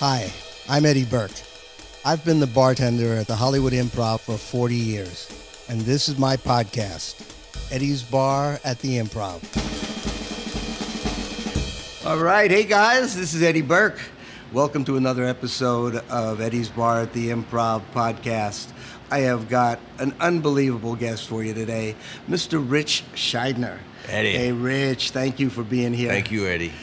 Hi, I'm Eddie Burke. I've been the bartender at the Hollywood Improv for 40 years, and this is my podcast, Eddie's Bar at the Improv. All right, hey guys, this is Eddie Burke. Welcome to another episode of Eddie's Bar at the Improv podcast. I have got an unbelievable guest for you today, Mr. Ritch Shydner. Eddie. Hey, Rich, thank you for being here. Thank you, Eddie.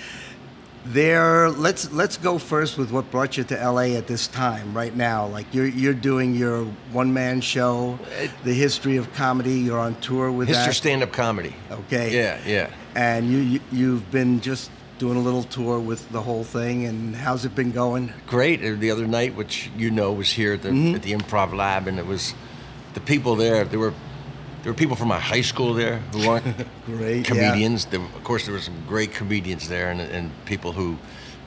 Let's go first with what brought you to LA at this time, right now. Like you're doing your one-man show, the history of comedy. You're on tour with that. History stand-up comedy. Okay. Yeah, yeah. And you've been just doing a little tour with the whole thing, and how's it been going? Great. The other night, which you know was here at the Improv Lab, and it was the people there. There were people from my high school there who aren't great comedians. Yeah. Of course, there were some great comedians there, and people who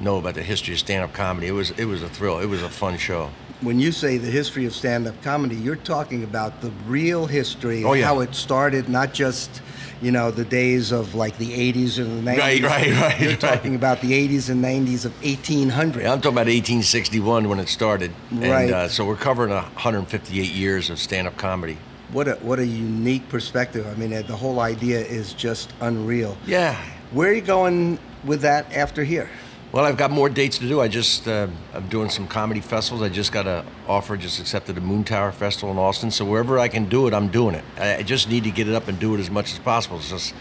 know about the history of stand-up comedy. It was a thrill. It was a fun show. When you say the history of stand-up comedy, you're talking about the real history, how it started, not just the days of like the 80s and the 90s. Right. You're talking about the 80s and 90s of 1800. Yeah, I'm talking about 1861 when it started. Right. And, so we're covering 158 years of stand-up comedy. What a unique perspective. I mean, the whole idea is just unreal. Yeah. Where are you going with that after here? Well, I've got more dates to do. I'm doing some comedy festivals. I just got an offer, just accepted the Moon Tower Festival in Austin. So wherever I can do it, I'm doing it. I just need to get it up and do it as much as possible. It's just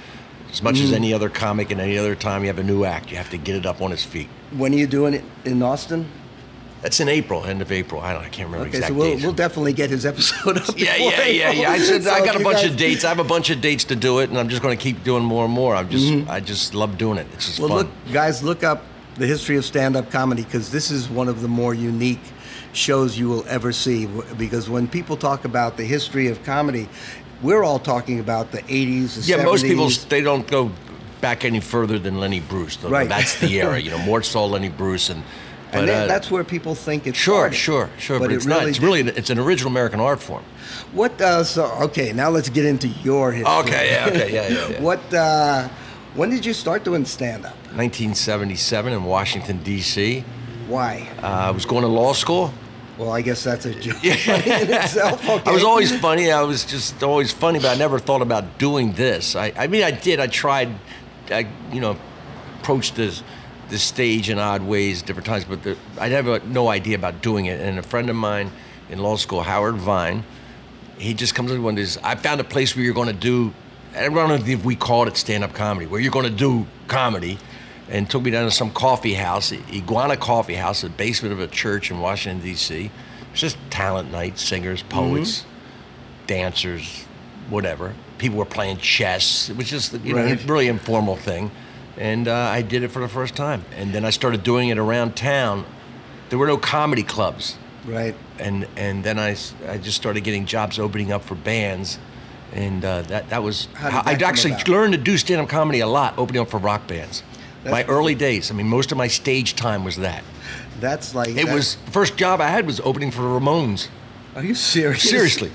as much as any other comic and any other time you have a new act, you have to get it up on its feet. When are you doing it in Austin? That's in April, end of April. I can't remember exact dates. Okay, so we'll definitely get his episode up. Yeah. I said so I got a bunch of dates. I have a bunch of dates to do it, and I'm just going to keep doing more and more. I just love doing it. It's just fun. Look, guys, look up the history of stand-up comedy, because this is one of the more unique shows you will ever see. Because when people talk about the history of comedy, we're all talking about the 80s, the 70s. Yeah, most people, they don't go back any further than Lenny Bruce. Though. Right. That's the era, Mort Sahl, Lenny Bruce, and that's where people think it's started. Sure. But it's really not. It's an original American art form. Okay, now let's get into your history. Okay, yeah. When did you start doing stand-up? 1977 in Washington, D.C. Why? I was going to law school. Well, I guess that's a joke in itself. Okay. I was always funny. I was just always funny, but I never thought about doing this. I did. I tried, approached the stage in odd ways, different times, but I had no idea about doing it. And a friend of mine in law school, Howard Vine, he just comes up with one of these, I found a place where you're going to do, I don't know if we called it stand-up comedy, where you're going to do comedy, and took me down to some coffee house, Iguana Coffee House, the basement of a church in Washington, D.C. It's just talent night, singers, poets, dancers, whatever. People were playing chess. It was just a really informal thing. And I did it for the first time. And then I started doing it around town. There were no comedy clubs. Right. And then I just started getting jobs opening up for bands. And that was how I actually learned to do stand-up comedy a lot, opening up for rock bands. My early days. I mean, most of my stage time was that. The first job I had was opening for the Ramones. Are you serious? Seriously.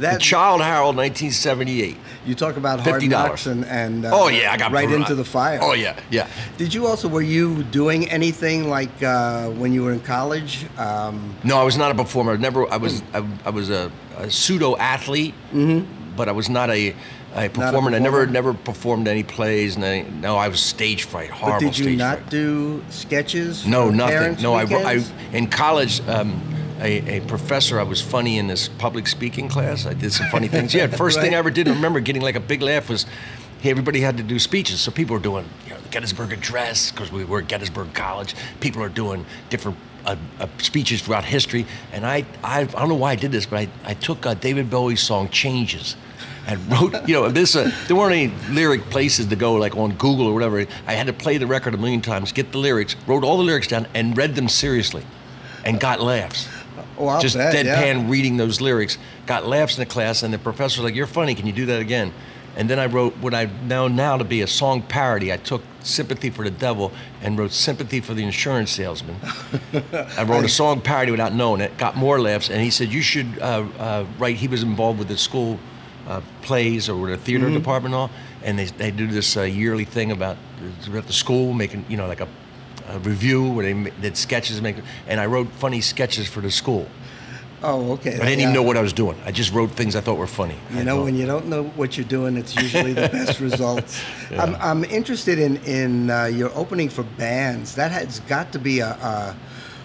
The Child Harold, 1978. You talk about hard knocks and I got right into the fire. Oh, yeah. Did you also, were you doing anything like when you were in college? No, I was not a performer. I was a pseudo-athlete, but I was not a performer. And I never performed any plays. And I was stage fright, horrible stage fright. But did you not do sketches? No, nothing. No, I in college... A professor, I was funny in this public speaking class. I did some funny things. Yeah, first thing I ever did, I remember getting like a big laugh was, everybody had to do speeches. So people were doing the Gettysburg Address, because we were at Gettysburg College. People are doing different speeches throughout history. And I don't know why I did this, but I took David Bowie's song, Changes, and wrote, there weren't any lyric places to go, like on Google or whatever. I had to play the record 1,000,000 times, get the lyrics, wrote all the lyrics down, and read them seriously, and got laughs. Oh, just deadpan reading those lyrics. Got laughs in the class, and the professor was like, "You're funny, can you do that again?" And then I wrote what I know now to be a song parody. I took Sympathy for the Devil and wrote Sympathy for the Insurance Salesman. I wrote a song parody without knowing it, got more laughs, and he said, "You should write," he was involved with the school plays or the theater department and all, and they do this yearly thing about the school making, like a a review where they did sketches, and I wrote funny sketches for the school. Oh, okay. I didn't even know what I was doing. I just wrote things I thought were funny. You know, when you don't know what you're doing, it's usually the best results. Yeah. I'm interested in your opening for bands. That has got to be a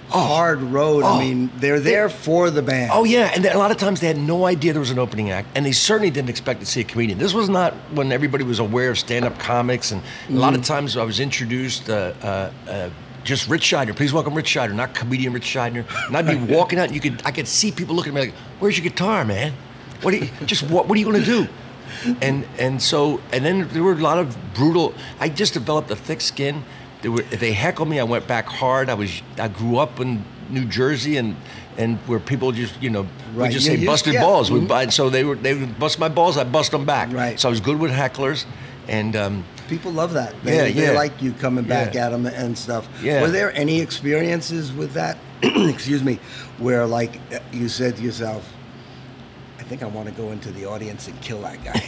hard road. I mean, they're there for the band. Oh, yeah. And a lot of times they had no idea there was an opening act, and they certainly didn't expect to see a comedian. This was not when everybody was aware of stand-up comics, and a lot of times I was introduced... just Ritch Shydner, please welcome Ritch Shydner, not comedian Ritch Shydner. And I'd be walking out, and I could see people looking at me like, "Where's your guitar, man? What are you going to do?" And then there were a lot of brutal. I just developed a thick skin. If they heckled me, I went back hard. I grew up in New Jersey and where people just would just say busted balls. Mm-hmm. So they would bust my balls. I bust them back. Right. So I was good with hecklers, and. People love that. They like you coming back at them and stuff. Yeah. Were there any experiences with that, excuse me, where like you said to yourself, I think I want to go into the audience and kill that guy?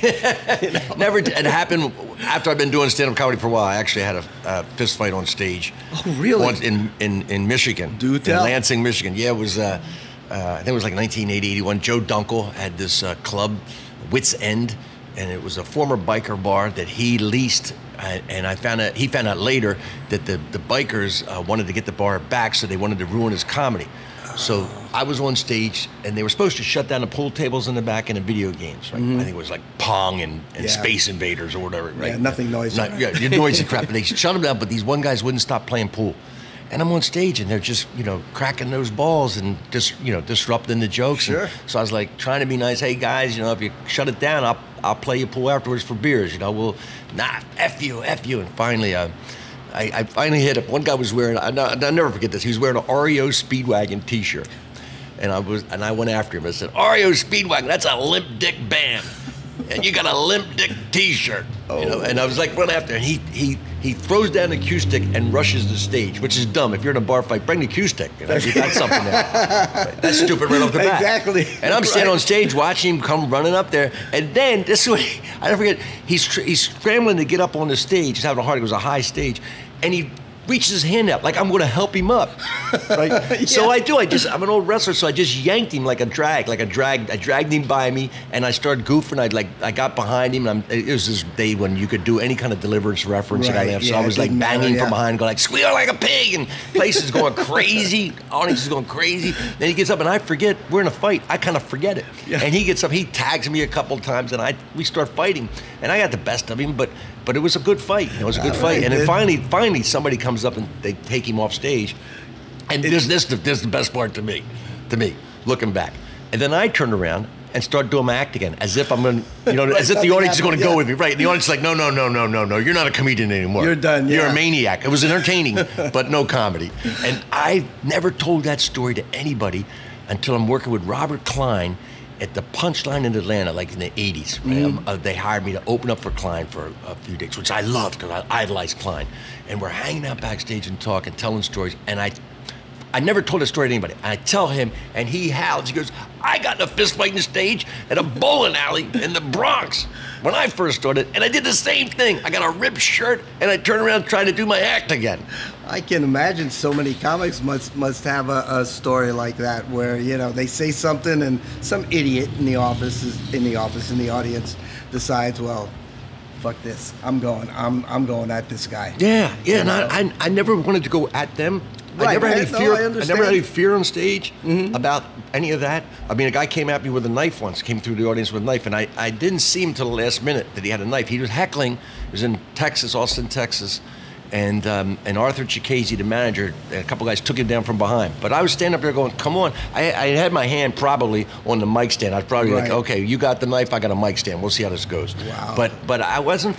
You know? Never. It happened after I've been doing stand-up comedy for a while. I actually had a fist fight on stage. Oh, really? Once in Michigan. Do tell. In Lansing, Michigan. Yeah, it was, I think it was like 1980, 81. Joe Dunkel had this club, Wits End. And it was a former biker bar that he leased, and he found out later that the bikers wanted to get the bar back, so they wanted to ruin his comedy. So I was on stage, and they were supposed to shut down the pool tables in the back and the video games. Right? Mm-hmm. I think it was like Pong and Space Invaders or whatever. Right? Yeah, nothing noisy. You're noisy crap. And they shut them down, but these one guys wouldn't stop playing pool. And I'm on stage, and they're just, cracking those balls and just, disrupting the jokes. Sure. And so I was like trying to be nice. Hey guys, if you shut it down, I'll play you pool afterwards for beers. We'll F you. And finally, I finally hit up. One guy was wearing. I'll never forget this. He was wearing an REO Speedwagon T-shirt, and I went after him. I said, "REO Speedwagon, that's a limp dick band, and you got a limp dick T-shirt." And I was like, run after him. He throws down the cue stick and rushes the stage, which is dumb. If you're in a bar fight, bring the cue stick. You got something there. That's stupid right off the bat. Exactly. And I'm standing on stage watching him come running up there. And then, this is what I never forget, he's scrambling to get up on the stage. He's having a hard time. It was a high stage. And he reaches his hand out like I'm going to help him up. Right? Yeah. So I do. I'm an old wrestler, so I just yanked him like a drag. I dragged him by me, and I started goofing. I got behind him. And it was this day when you could do any kind of Deliverance reference. Right. And I was like banging from behind, going like squeal like a pig, and places going crazy. Audience is going crazy. Then he gets up, and I forget we're in a fight. I kind of forget it. Yeah. And he gets up. He tags me a couple times, and we start fighting. And I got the best of him, but it was a good fight. It was a good fight. Right, and then finally somebody comes up and they take him off stage. And this is the best part to me, looking back. And then I turn around and start doing my act again, as if I'm going to, right, as if the audience is going to go with me. Right. And the audience is like, no, you're not a comedian anymore. You're done. You're a maniac. It was entertaining, but no comedy. And I never told that story to anybody until I'm working with Robert Klein at the Punchline in Atlanta, like in the 80s, right? They hired me to open up for Klein for a few days, which I loved because I idolized Klein. And we're hanging out backstage and talking, telling stories. And I never told a story to anybody. I tell him, and he howls. He goes, "I got in a fist fight on stage at a bowling alley in the Bronx when I first started, and I did the same thing. I got a ripped shirt, and I turned around trying to do my act again." I can imagine so many comics must have a story like that, where they say something, and some idiot in the audience decides, well, fuck this, I'm going at this guy. Yeah, and I never wanted to go at them. Right. I never had any fear on stage about any of that. I mean, a guy came at me with a knife once, came through the audience with a knife, and I didn't see him till the last minute that he had a knife. He was heckling. He was in Austin, Texas, and Arthur Chikazi, the manager, and a couple guys took him down from behind. But I was standing up there going, come on. I had my hand probably on the mic stand. I was probably like, okay, you got the knife, I got a mic stand. We'll see how this goes. Wow. But I don't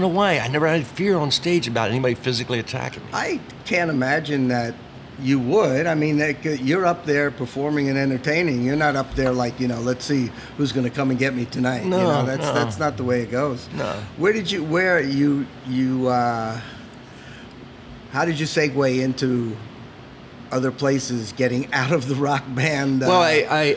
know why. I never had fear on stage about anybody physically attacking me. I can't imagine that you would. I mean, you're up there performing and entertaining. You're not up there like, let's see who's going to come and get me tonight. No, that's not the way it goes. No. How did you segue into other places, getting out of the rock band genre?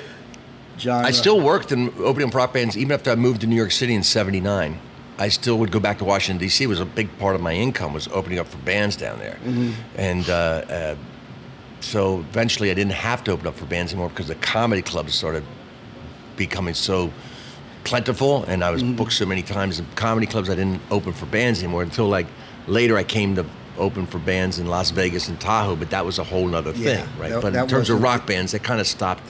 I still worked in opening rock bands even after I moved to New York City in '79. I still would go back to Washington, D.C. It was a big part of my income, was opening up for bands down there. Mm-hmm. And so eventually I didn't have to open up for bands anymore because the comedy clubs started becoming so plentiful, and I was mm-hmm. booked so many times in comedy clubs I didn't open for bands anymore until like later I came to open for bands in Las Vegas and Tahoe, but that was a whole nother thing, right? But in terms of rock bands, they kind of stopped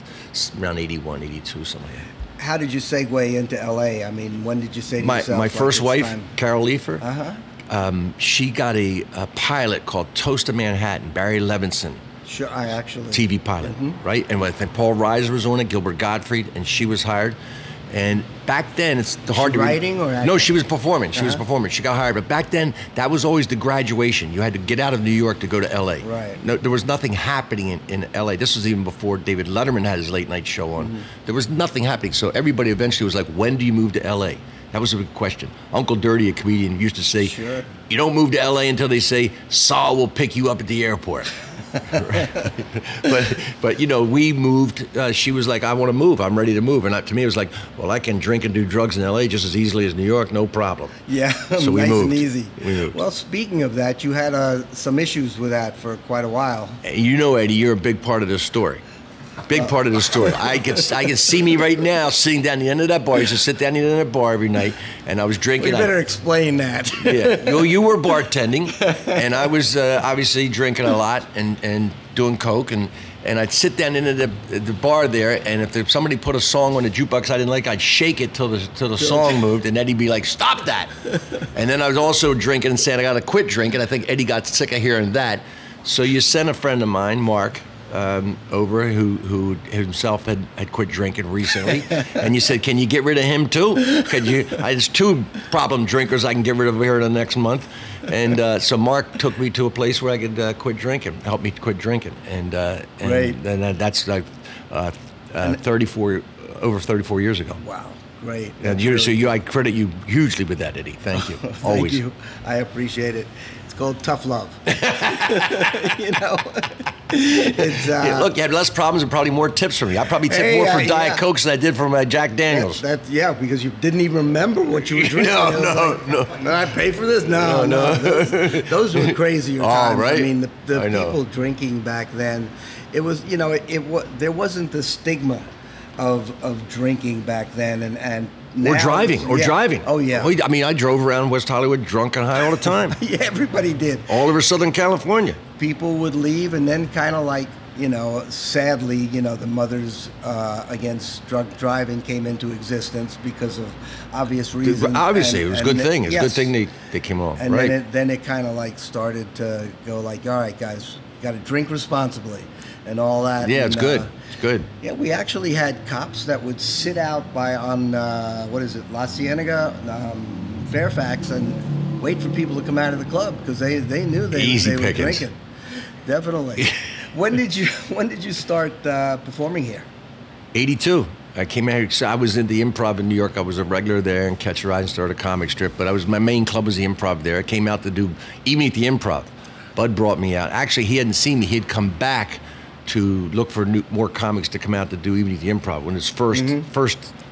around 81, 82, something like that. How did you segue into LA? I mean, when did you say to yourself? My first wife, Carol Leifer, she got a pilot called Toast to Manhattan, Barry Levinson. Sure, I actually. TV pilot, mm-hmm. right? And I think Paul Reiser was on it, Gilbert Gottfried, and she was hired. And back then, it's hard to writing or acting? No, she was performing. She was performing. She got hired, but back then, that was always the graduation. You had to get out of New York to go to L.A. Right. No, there was nothing happening in L.A. This was even before David Letterman had his late night show on. Mm-hmm. There was nothing happening, so everybody eventually was like, "When do you move to L.A.?" That was a big question. Uncle Dirty, a comedian, used to say, sure. "You don't move to L.A. until they say Saul will pick you up at the airport." but you know, we moved. She was like, "I want to move. I'm ready to move." And to me, it was like, "Well, I can drink and do drugs in L.A. just as easily as New York, no problem." Yeah, so we nice moved. And easy. We moved. Well, speaking of that, you had some issues with that for quite a while. You know, Eddie, you're a big part of this story. Big part of the story. I could see me right now sitting down the end of that bar. I used to sit down the end of that bar every night, and I was drinking. You better explain that. Yeah. No, you were bartending, and I was obviously drinking a lot and doing coke, and I'd sit down into the bar there, and if somebody put a song on the jukebox I didn't like, I'd shake it till the song moved, and Eddie'd be like, "Stop that!" And then I was also drinking and saying, "I got to quit drinking." I think Eddie got sick of hearing that, so you sent a friend of mine, Mark. Over who himself had quit drinking recently, and you said, "Can you get rid of him too? There's two problem drinkers I can get rid of here in the next month." And so Mark took me to a place where I could quit drinking, help me quit drinking, and that's like 34 years ago. Wow. Right. And I credit you hugely with that, Eddie. Thank you. Thank always. You. I appreciate it. It's called tough love. You know. It's, look, you had less problems and probably more tips from me. I probably tipped more for Diet Cokes than I did for my Jack Daniels. Because you didn't even remember what you were drinking. No. Did I pay for this? No. Those were crazier times. Right. I mean, the people drinking back then, it was, you know, there wasn't the stigma of drinking back then, and now, or driving. Oh yeah. I mean, I drove around West Hollywood drunk and high all the time. Yeah, everybody did. All over Southern California. People would leave, and then kind of like, you know, sadly, you know, the Mothers Against Drunk Driving came into existence because of obvious reasons. Obviously, it was a good thing. It's a good thing they came off. And right. then it kind of like started to go like, all right, guys, got to drink responsibly. And all that. Yeah, it's good. It's good. Yeah, we actually had cops that would sit out on La Cienega, Fairfax, and wait for people to come out of the club because they knew they were drinking. Definitely. When did you start performing here? 82. I came out here. So I was in the Improv in New York. I was a regular there and Catch Your Eye and started a comic strip. But my main club was the Improv there. I came out to do Evening at the Improv. Bud brought me out. Actually, he hadn't seen me. He had come back to look for more comics to come out to do Evening at the Improv, when his first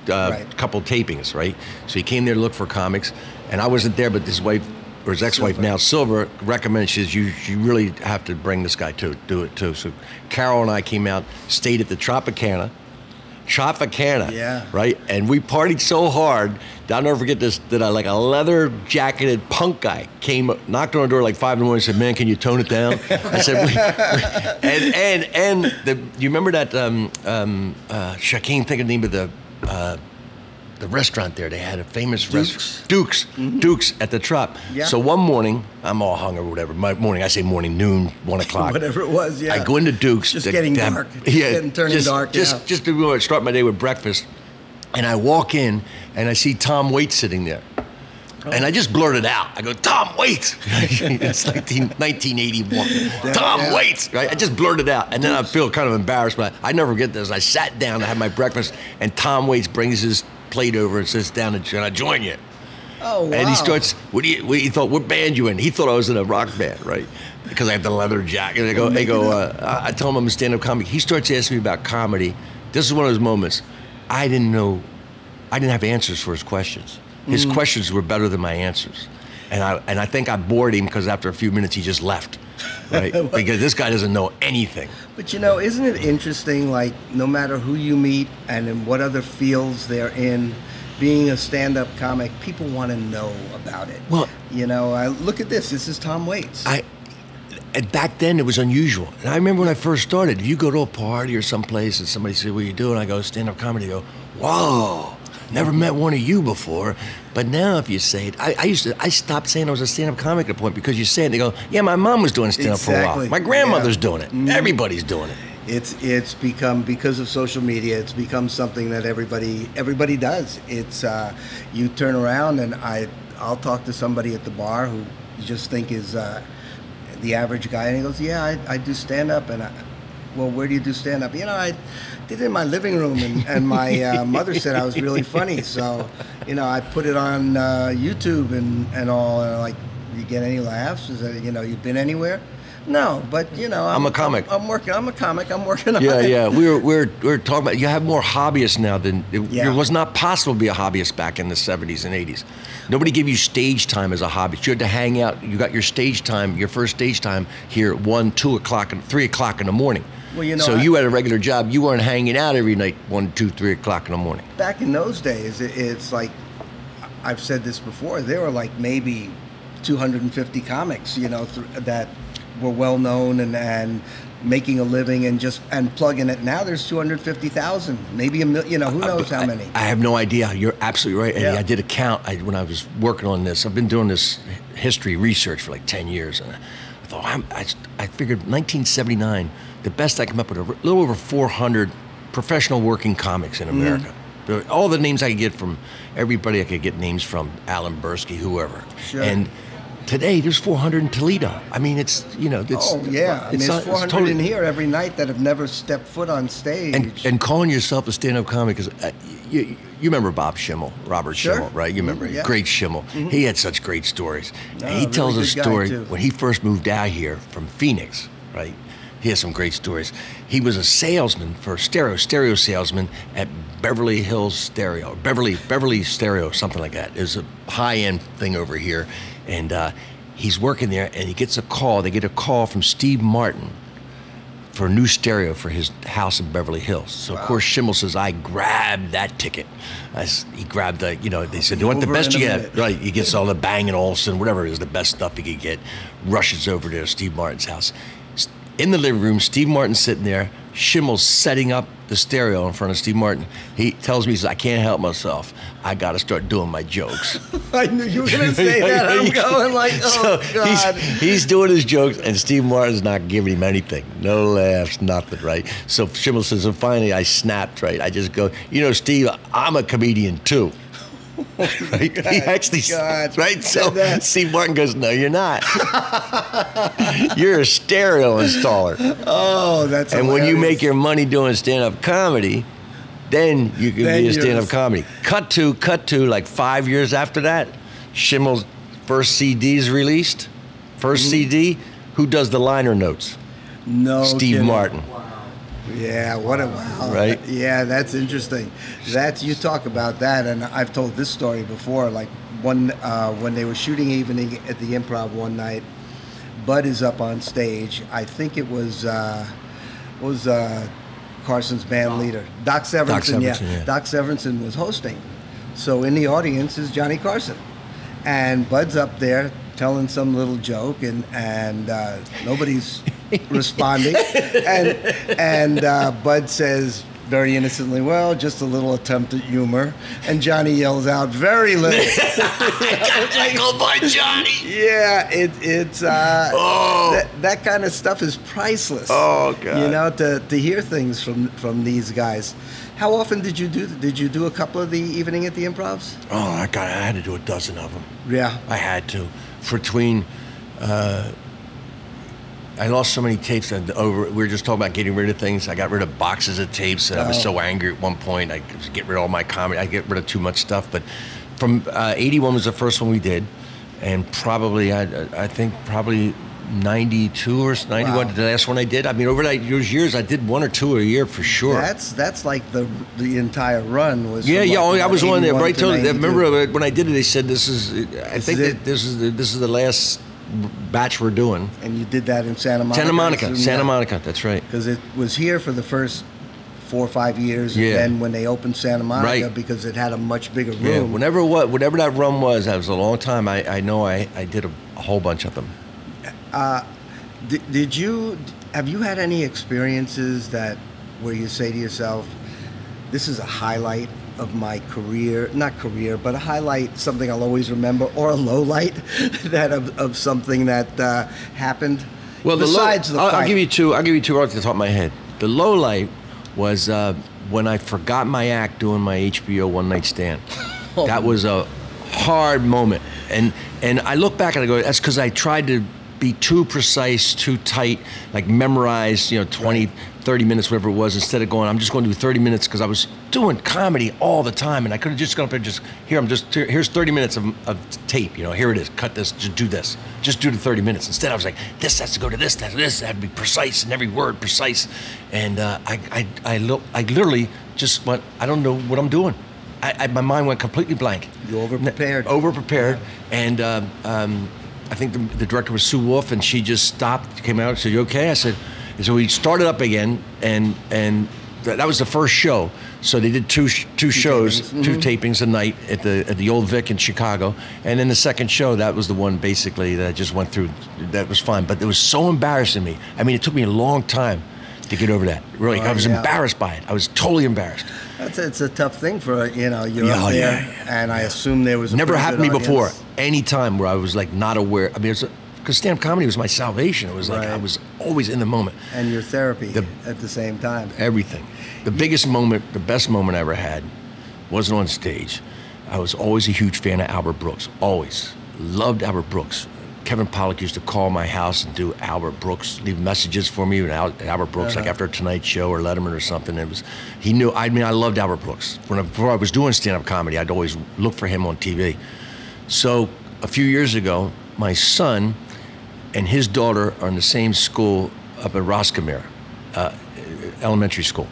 couple tapings, right? So he came there to look for comics, and I wasn't there, but his ex-wife Silver. Now, Silver, recommends, she says, you really have to bring this guy to do it too. So Carol and I came out, stayed at the Tropicana, right? And we partied so hard, I'll never forget this, that a leather-jacketed punk guy knocked on the door like 5 in the morning and said, "Man, can you tone it down?" I said, you remember that, Shaquem, think of the name of the restaurant there, they had a famous restaurant. Dukes. Mm-hmm. Dukes at the Trop. Yeah. So one morning, I'm all hungover or whatever. Noon, 1 o'clock. Whatever it was, yeah. I go into Dukes. Just getting dark. Yeah. Turning dark. Just to start my day with breakfast. And I walk in and I see Tom Waits sitting there. Oh. And I just blurted out. I go, "Tom Waits." It's 1981. Tom Waits, right? I just blurted out. And then I feel kind of embarrassed, but I never forget this. I sat down, I had my breakfast, and Tom Waits brings his plate over and sits down, and I join you. Oh, wow. And he starts, what band you in? He thought I was in a rock band, right? Because I have the leather jacket. And I tell him I'm a stand-up comic. He starts asking me about comedy. This is one of those moments. I didn't have answers for his questions. His questions were better than my answers. And I think I bored him because after a few minutes he just left, right? Because this guy doesn't know anything. But you know, isn't it interesting, like no matter who you meet and in what other fields they're in, being a stand-up comic, people want to know about it. Well, you know, look at this. This is Tom Waits. Back then, it was unusual. And I remember when I first started, you go to a party or someplace and somebody said, what do you do? And I go, stand-up comedy. They go, whoa, never met one of you before. But now if you say it, I stopped saying I was a stand-up comic at a point because you say it and they go, yeah, my mom was doing stand-up for a while. My grandmother's doing it. Everybody's doing it. It's become, because of social media, it's become something that everybody does. It's you turn around and I'll talk to somebody at the bar who you just think is the average guy, and he goes, yeah, I do stand-up. And well, where do you do stand-up? You know, I did it in my living room, and my mother said I was really funny. So, you know, I put it on YouTube and all, and like, you get any laughs? Is that, you know, you've been anywhere? No, but you know, I'm a comic. I'm a comic. I'm working on it. Yeah, yeah. We were talking about, you have more hobbyists now than it was not possible to be a hobbyist back in the 70s and 80s. Nobody gave you stage time as a hobbyist. You had to hang out. You got your stage time, your first stage time here at 1, 2 o'clock, and 3 o'clock in the morning. Well, you know, so you had a regular job. You weren't hanging out every night 1, 2, 3 o'clock in the morning. Back in those days, it's like I've said this before. There were like maybe 250 comics, you know, that were well known and making a living and plugging it. Now there's 250,000, maybe a million, you know, who knows how many. I have no idea. You're absolutely right, Eddie. Yeah. I did a count when I was working on this. I've been doing this history research for like 10 years. And I thought, I figured 1979, the best I came up with, a little over 400 professional working comics in America. All the names I could get from, everybody I could get names from, Alan Bursky, whoever. Sure. And today, there's 400 in Toledo. I mean, it's, you know, it's... Oh, yeah. I mean, there's 400 totally in here every night that have never stepped foot on stage. And calling yourself a stand-up comic is... you remember Bob Schimmel, Robert Schimmel, right? You remember him. Great Schimmel. He had such great stories. And he tells a story when he first moved out here from Phoenix, right? He has some great stories. He was a salesman for stereo salesman at Beverly Hills Stereo, Beverly Stereo, something like that. There's a high-end thing over here, and he's working there, and he gets a call. They get a call from Steve Martin for a new stereo for his house in Beverly Hills. So of course Schimmel says, I grabbed that ticket. He grabbed the, you know, they said, do you want the best you get? Right, he gets all the Bang & Olufsen, whatever it is, the best stuff he could get, rushes over to Steve Martin's house. In the living room, Steve Martin's sitting there. Schimmel's setting up the stereo in front of Steve Martin. He tells me, he says, I can't help myself. I got to start doing my jokes. I knew you were going to say that. I'm going like, oh, so God. He's doing his jokes, and Steve Martin's not giving him anything. No laughs, nothing, right? So Schimmel says, and finally I snapped, right? I just go, you know, Steve, I'm a comedian too. Right? God, he actually God, right? So Steve Martin goes, no, you're not. You're a stereo installer. Oh, that's and hilarious. When you make your money doing stand-up comedy, then you can be a stand-up comedy. Cut to, like 5 years after that, Schimmel's first CD's released. CD, who does the liner notes? No Steve kidding. Martin. Yeah, what a wow. Right? Yeah, that's interesting. You talk about that, and I've told this story before. Like when they were shooting Evening at the Improv one night, Bud is up on stage. I think it was Carson's band leader, Doc Severinsen. Yeah, Doc Severinsen was hosting. So in the audience is Johnny Carson, and Bud's up there telling some little joke, and nobody's responding, and Bud says very innocently, well, just a little attempt at humor, and Johnny yells out, very little. Tickled by Johnny. Yeah, that kind of stuff is priceless. Oh God, you know, to hear things from these guys. How often did you do? Did you do a couple of the Evening at the Improvs? Oh, I had to do a dozen of them. Yeah, I had to. Between, I lost so many tapes. We were just talking about getting rid of things. I got rid of boxes of tapes, and I was so angry at one point. I was getting rid of all my comedy. I get rid of too much stuff. But from '81 was the first one we did, and probably I think 92 or 91, wow. The last one I did. I mean, over those years, I did one or two a year for sure. That's like the entire run was. Yeah, yeah. Like I was on there right till. I remember when I did it, they said this is. I think this is the last batch we're doing. And you did that in Santa Monica. Santa Monica. That's right. Because it was here for the first 4 or 5 years, and then when they opened Santa Monica, because it had a much bigger room. Yeah. Whatever that run was, that was a long time. I know I did a whole bunch of them. Have you had any experiences where you say to yourself, this is a highlight of my career, but a highlight, something I'll always remember, or a low light of something that happened? Well, besides the fight. I'll give you two off the top of my head. The low light was when I forgot my act doing my HBO One Night Stand. Oh. That was a hard moment. And I look back and I go, that's because I tried to be too precise, too tight, like memorize, 20, 30 minutes, whatever it was, instead of going, I'm just going to do 30 minutes, because I was doing comedy all the time, and I could have just gone up and here's 30 minutes of tape, here it is, cut this, just do this, just do the 30 minutes. Instead, I was like, this has to go to this, that to this, that would be precise, and every word precise. And I literally just went, I don't know what I'm doing. My mind went completely blank. You overprepared. Overprepared, and I think the director was Sue Wolf, and she just stopped, came out, and said, "You okay?" I said, and so we started up again, and that was the first show. So they did two shows, tapings. Mm-hmm. Two tapings a night at the Old Vic in Chicago, and then the second show, that was the one basically that I just went through. That was fine, but it was so embarrassing to me. I mean, it took me a long time to get over that. Really, I was embarrassed by it. I was totally embarrassed. It's a tough thing for you're up there, and I assume there was never happened to me before. Any time where I was like not aware. I mean, because stand-up comedy was my salvation. It was like I was always in the moment. And your therapy at the same time. Everything. The biggest moment, the best moment I ever had, wasn't on stage. I was always a huge fan of Albert Brooks. Always loved Albert Brooks. Kevin Pollak used to call my house and do Albert Brooks, leave messages for me and Albert Brooks, like after Tonight Show or Letterman or something. He knew, I mean, I loved Albert Brooks. Before I was doing stand-up comedy, I'd always look for him on TV. So a few years ago, my son and his daughter are in the same school up at Roscommere, elementary school.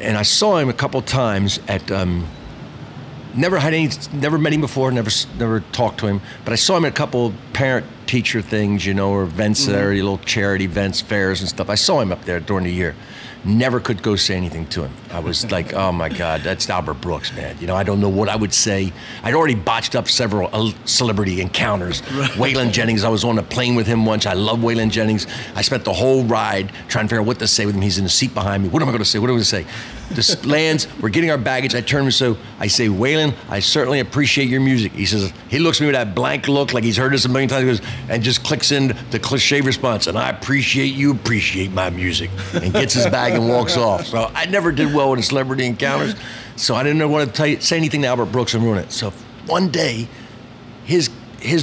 And I saw him a couple times at, never met him before, never talked to him, but I saw him at a couple parent-teacher things, or events there, little charity events, fairs and stuff. I saw him up there during the year. Never could go say anything to him. I was like, oh my God, that's Albert Brooks, man. I don't know what I would say. I'd already botched up several celebrity encounters. Waylon Jennings, I was on a plane with him once. I love Waylon Jennings. I spent the whole ride trying to figure out what to say with him. He's in the seat behind me. What am I going to say? What am I going to say? This lands, we're getting our baggage. I turn him, so I say, Waylon, I certainly appreciate your music. He says, he looks at me with that blank look like he's heard this a million times. He goes, and just clicks in the cliche response, and I appreciate you, appreciate my music, and gets his bag and walks off. So I never did well with celebrity encounters, so I didn't want to say anything to Albert Brooks and ruin it. So one day, his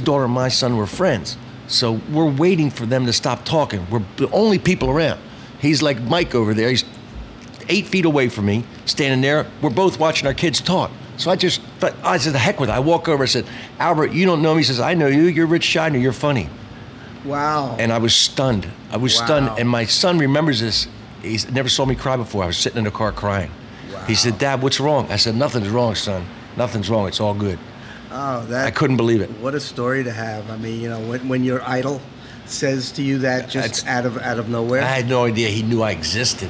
daughter and my son were friends, so we're waiting for them to stop talking. We're the only people around. He's like Mike over there. He's 8 feet away from me, standing there. We're both watching our kids talk. So I said, the heck with it. I walk over, I said, Albert, you don't know me. He says, I know you, you're Ritch Shydner, you're funny. Wow. And I was stunned. And my son remembers this. He's never saw me cry before. I was sitting in the car crying. Wow. He said, Dad, what's wrong? I said, nothing's wrong, son. Nothing's wrong, it's all good. Oh, I couldn't believe it. What a story to have. I mean, when your idol says to you that just out of nowhere. I had no idea he knew I existed.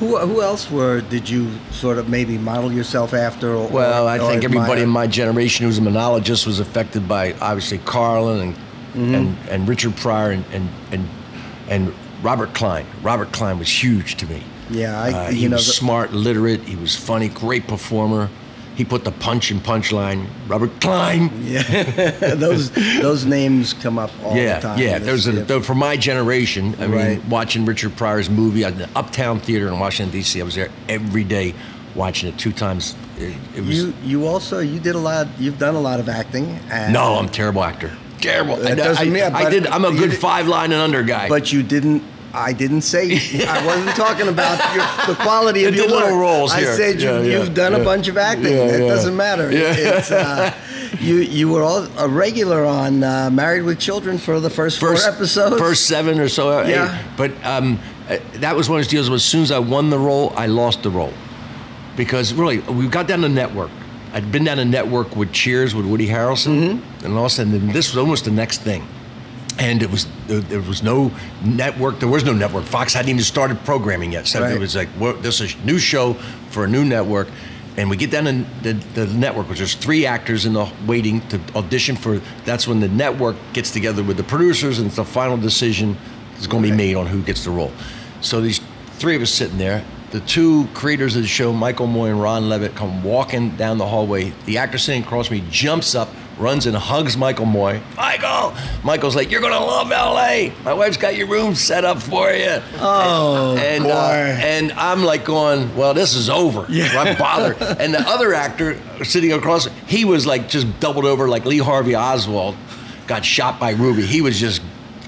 Who else did you sort of maybe model yourself after? I think everybody in my generation who's a monologist was affected by, obviously, Carlin and Richard Pryor and Robert Klein. Robert Klein was huge to me. Yeah, he was smart, literate. He was funny, great performer. He put the punch in Punchline. Robert Klein. Yeah, those names come up all the time. Yeah, for my generation. I mean, watching Richard Pryor's movie at the Uptown Theater in Washington, D.C. I was there every day, watching it 2 times. You've done a lot of acting. No, I'm a terrible actor. Terrible. I'm a good 5-line and under guy. But you didn't. I didn't say, I wasn't talking about the quality of your little roles here. I said you've done a bunch of acting. It doesn't matter. Yeah. It's, You were all a regular on Married with Children for the first 4 episodes? First 7 or so. Yeah. 8. But that was one of those deals where as soon as I won the role, I lost the role. Because really, we got down to network. I'd been down to network with Cheers, with Woody Harrelson, mm-hmm. and lost, and then this was almost the next thing. And it was there was no network. There was no network. Fox hadn't even started programming yet. So right. It was like, this is a new show for a new network. And we get down to the network, which there's 3 actors in the waiting to audition for. That's when the network gets together with the producers, and it's the final decision that's going to be made on who gets the role. So these 3 of us sitting there. The 2 creators of the show, Michael Moye and Ron Levitt, come walking down the hallway. The actor sitting across from me jumps up, runs and hugs Michael Moye. Michael! Michael's like, you're going to love L.A. My wife's got your room set up for you. Oh, and, boy. And I'm like going, well, this is over. Yeah. I'm bothered. And the other actor sitting across, he was like just doubled over like Lee Harvey Oswald got shot by Ruby. He was just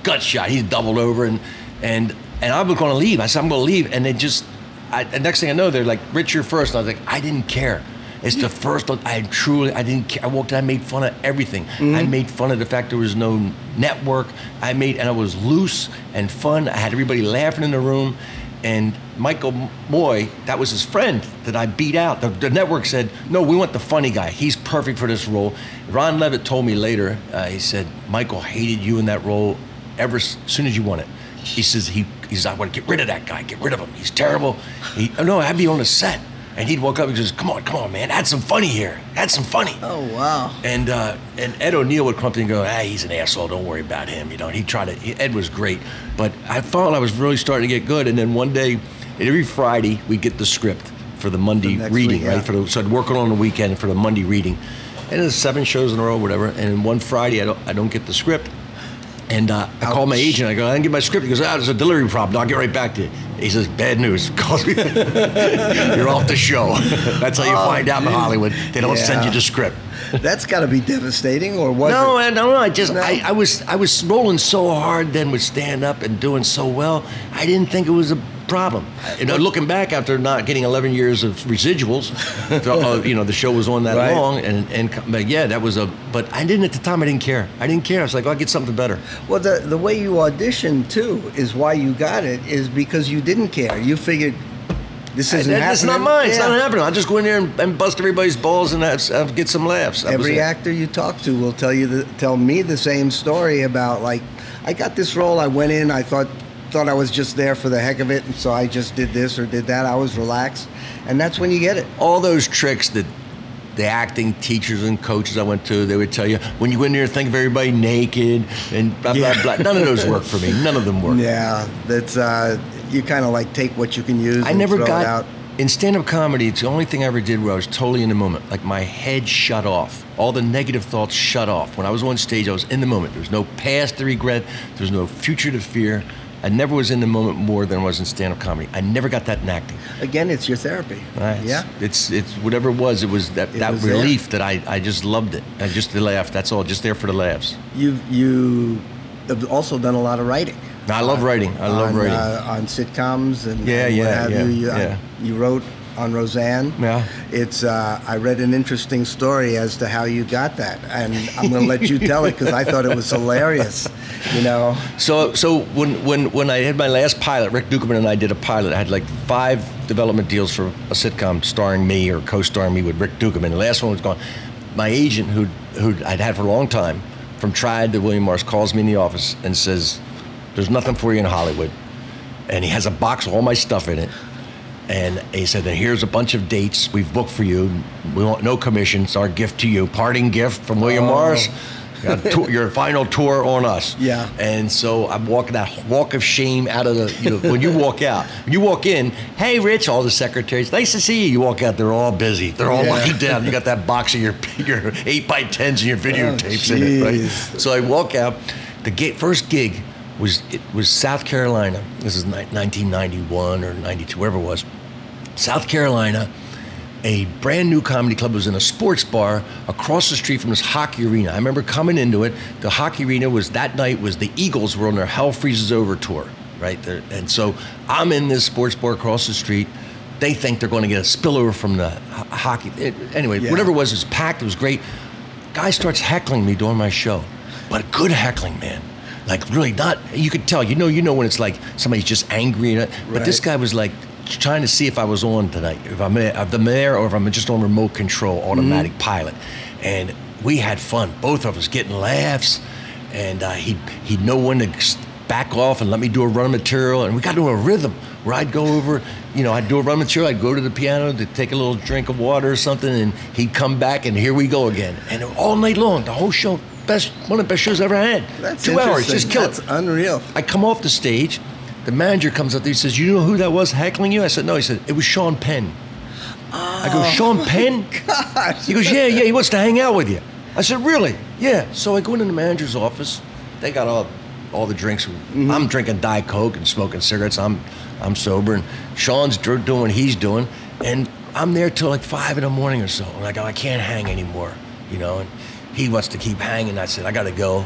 gut shot. He's doubled over. And I was going to leave. I said, I'm going to leave. And they just... the next thing I know, they're like, Rich, you're first. And I was like, I didn't care. It's the first, I didn't care. I walked in, I made fun of everything. Mm-hmm. I made fun of the fact there was no network. And I was loose and fun. I had everybody laughing in the room. And Michael Moye, that was his friend that I beat out. The network said, no, we want the funny guy. He's perfect for this role. Ron Levitt told me later, he said, Michael hated you in that role ever as soon as you won it. He says, he's like, I want to get rid of that guy. Get rid of him. He's terrible. I'd be on the set. And he'd walk up and just, come on, man. Add some funny here. Add some funny. Oh, wow. And Ed O'Neill would come up and go, he's an asshole. Don't worry about him. You know, and Ed was great. But I thought I was really starting to get good. And then one day, every Friday, we'd get the script for the Monday reading, week, yeah. right? So I'd work on the weekend for the Monday reading. And there's 7 shows in a row, whatever. And one Friday, I don't get the script. And I call my agent. I go, I didn't get my script. He goes, there's a delivery problem. I'll get right back to you. He says, bad news. Calls me. You're off the show. That's how you find out in Hollywood. They don't send you the script. That's got to be devastating, or what? No, I don't know. I was rolling so hard then with stand up and doing so well. I didn't think it was a problem. You know, looking back after not getting 11 years of residuals, you know, the show was on that right. long, and but yeah, that was a. But I didn't at the time. I didn't care. I was like, I'll get something better. Well, the way you auditioned too is why you got it, is because you didn't care. You figured. This isn't happening. It's not mine. Yeah. It's not happening. I'll just go in there and bust everybody's balls and I'll get some laughs. Every actor you talk to will tell me the same story about, like, I got this role. I went in. I thought I was just there for the heck of it, and so I just did this or did that. I was relaxed, and that's when you get it. All those tricks that the acting teachers and coaches I went to, they would tell you, when you go in there, think of everybody naked and blah, blah, blah. None of those work for me. None of them work. Yeah, that's... you kind of like take what you can use. I never got out. In stand-up comedy, it's the only thing I ever did where I was totally in the moment. Like my head shut off. All the negative thoughts shut off. When I was on stage, I was in the moment. There was no past to regret. There was no future to fear. I never was in the moment more than I was in stand-up comedy. I never got that in acting. Again, it's your therapy. Yeah. It's whatever it was that relief there. That I just loved it. I just the laugh. That's all. Just there for the laughs. You have also done a lot of writing. I love writing. On sitcoms and what have you. You wrote on Roseanne. Yeah. It's. I read an interesting story as to how you got that, and I'm going to let you tell it because I thought it was hilarious. You know. So when I had my last pilot, Rick Duckerman and I did a pilot. I had like 5 development deals for a sitcom starring me or co-starring me with Rick Duckerman. The last one was gone. My agent, who I'd had for a long time, from Triad to William Morris, calls me in the office and says, there's nothing for you in Hollywood. And he has a box with all my stuff in it. And he said, here's a bunch of dates we've booked for you. We want no commissions, our gift to you. Parting gift from William Morris. Your final tour on us. Yeah. And so I'm walking that walk of shame out of the, when you walk out, you walk in, hey, Rich, all the secretaries, nice to see you. You walk out, they're all busy. They're all looking down. You got that box of your 8x10s and your videotapes in it, right? So I walk out. The first gig, was South Carolina. This is 1991 or 92, wherever it was. South Carolina, a brand new comedy club. It was in a sports bar across the street from this hockey arena. I remember coming into it. The hockey arena was that night was the Eagles were on their Hell Freezes Over tour, right? And so I'm in this sports bar across the street. They think they're going to get a spillover from the hockey. Anyway, whatever it was packed. It was great. Guy starts heckling me during my show, but good heckling, man. Like really not, you could tell, you know when it's like somebody's just angry. And, but right. This guy was like trying to see if I was on tonight, if I'm there or if I'm just on remote control, automatic pilot. And we had fun, both of us getting laughs. And he'd know when to back off and let me do a run of material. And we got into a rhythm where I'd go over, I'd do a run of material, I'd go to the piano to take a little drink of water or something, and he'd come back and here we go again. And all night long, the whole show, one of the best shows I ever had. That's 2 hours, just kill it. That's unreal. I come off the stage, the manager comes up there, he says, "You know who that was heckling you?" I said, "No." He said, "It was Sean Penn." Oh, I go, "Sean Penn?" Gosh. He goes, yeah, he wants to hang out with you." I said, "Really?" "Yeah." So I go into the manager's office. They got all the drinks. Mm-hmm. I'm drinking Diet Coke and smoking cigarettes. I'm sober, and Sean's doing what he's doing. And I'm there till like 5 in the morning or so. And I go, "I can't hang anymore," and he wants to keep hanging. I said, "I got to go.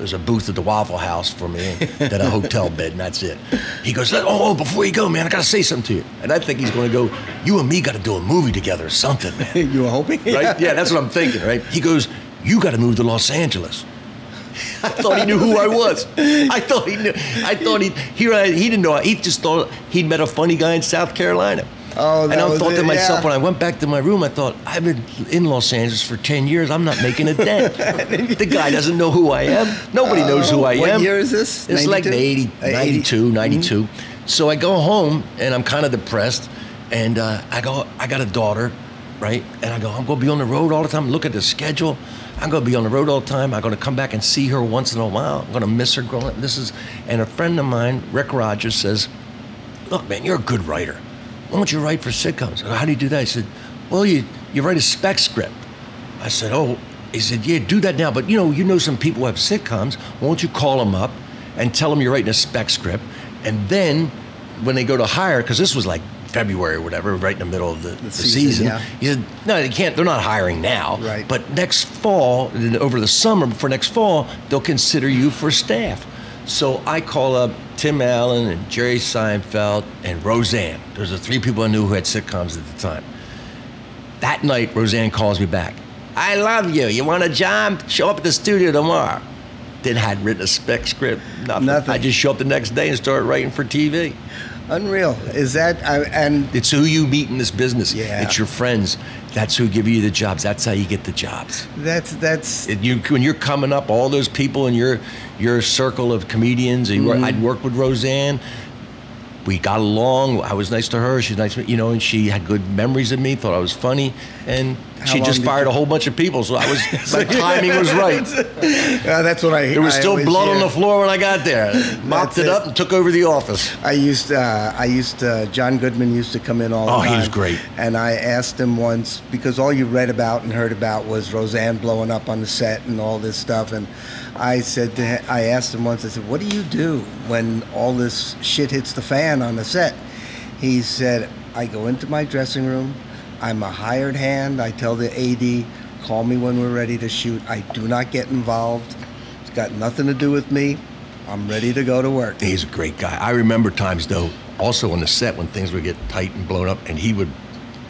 There's a booth at the Waffle House for me, and then a hotel bed, and that's it." He goes, "Oh, before you go, man, I got to say something to you." And I think he's going to go, "You and me got to do a movie together or something, man." You were hoping? Right? Yeah, that's what I'm thinking, right? He goes, "You got to move to Los Angeles." I thought he knew who I was. I thought he knew. I thought he didn't know. He just thought he'd met a funny guy in South Carolina. Oh, and I thought to myself, when I went back to my room, I thought, I've been in Los Angeles for 10 years. I'm not making a dent. The guy doesn't know who I am. Nobody knows who I am. What year is this? It's 92? Like 92, 92. Mm-hmm. So I go home, and I'm kind of depressed. And I got a daughter, right? And I go, "I'm going to be on the road all the time. Look at the schedule. I'm going to be on the road all the time. I'm going to come back and see her once in a while. I'm going to miss her growing up." And a friend of mine, Rick Rogers, says, "Look, man, you're a good writer. Why don't you write for sitcoms?" I go, "How do you do that?" He said, "Well, you write a spec script." I said, "Oh." He said, "Yeah, do that now. But you know some people who have sitcoms. Why don't you call them up and tell them you're writing a spec script? And then when they go to hire," because this was like February or whatever, right in the middle of the season. Yeah. He said, "No, they can't. They're not hiring now. Right. But next fall, over the summer, before next fall, they'll consider you for staff." So I call up Tim Allen and Jerry Seinfeld and Roseanne. Those are 3 people I knew who had sitcoms at the time. That night, Roseanne calls me back. "I love you. You want a job? Show up at the studio tomorrow." Didn't have written a spec script. Nothing. I just show up the next day and start writing for TV. Unreal. Is that and it's who you meet in this business. Yeah. It's your friends. That's who give you the jobs. That's how you get the jobs. When you're coming up, all those people in your circle of comedians. I'd worked with Roseanne. We got along. I was nice to her. She's nice to me, and she had good memories of me. Thought I was funny, and she just fired a whole bunch of people. So I was, my timing was right. That's what I. There was still blood on the floor when I got there. Mopped it up and took over the office. John Goodman used to come in all the time. Oh, he was great. And I asked him once, because all you read about and heard about was Roseanne blowing up on the set and all this stuff, and I asked him once, I said, "What do you do when all this shit hits the fan on the set?" He said, "I go into my dressing room. I'm a hired hand. I tell the AD, call me when we're ready to shoot. I do not get involved. It's got nothing to do with me. I'm ready to go to work." He's a great guy. I remember times, though, also on the set when things would get tight and blown up, and he would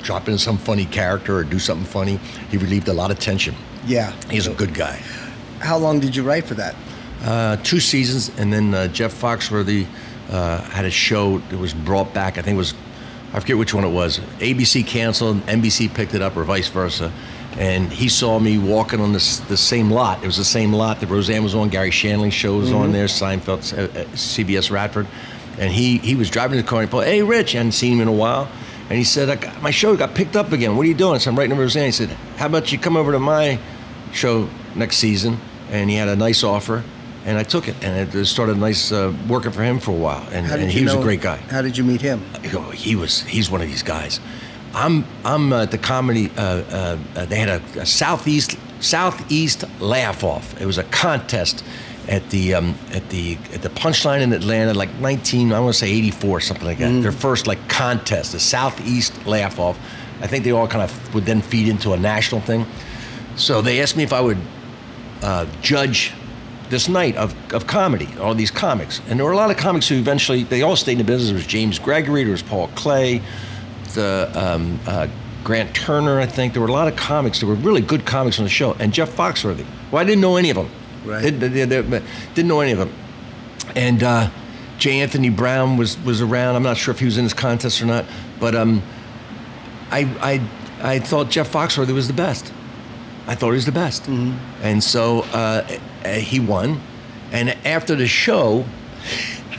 drop in some funny character or do something funny. He relieved a lot of tension. Yeah. He's a good guy. How long did you write for that? 2 seasons, and then Jeff Foxworthy had a show that was brought back. I think it was, I forget which one it was. ABC canceled, NBC picked it up, or vice versa. And he saw me walking on the same lot. It was the same lot that Roseanne was on. Gary Shandling's show was on there. Seinfeld's, CBS Radford, and he was driving the car. And he called, "Hey, Rich," I hadn't seen him in a while. And he said, "My show got picked up again. What are you doing?" I said, "I'm writing to Roseanne." He said, "How about you come over to my show next season?" And he had a nice offer, and I took it, and it started nice working for him for a while. And he was a great guy. How did you meet him? He's one of these guys. I'm at the comedy. They had a Southeast Laugh Off. It was a contest at the Punchline in Atlanta, like 1984, something like that. Their first like contest, the Southeast Laugh Off. I think they all kind of would then feed into a national thing. So they asked me if I would judge this night of comedy, all these comics. And there were a lot of comics who eventually, they all stayed in the business. There was James Gregory, there was Paul Clay, Grant Turner, I think. There were a lot of comics. There were really good comics on the show. And Jeff Foxworthy. Well, I didn't know any of them. Right. Didn't know any of them. And J. Anthony Brown was around. I'm not sure if he was in his contest or not. But I thought Jeff Foxworthy was the best. I thought he was the best. Mm-hmm. And so he won. And after the show,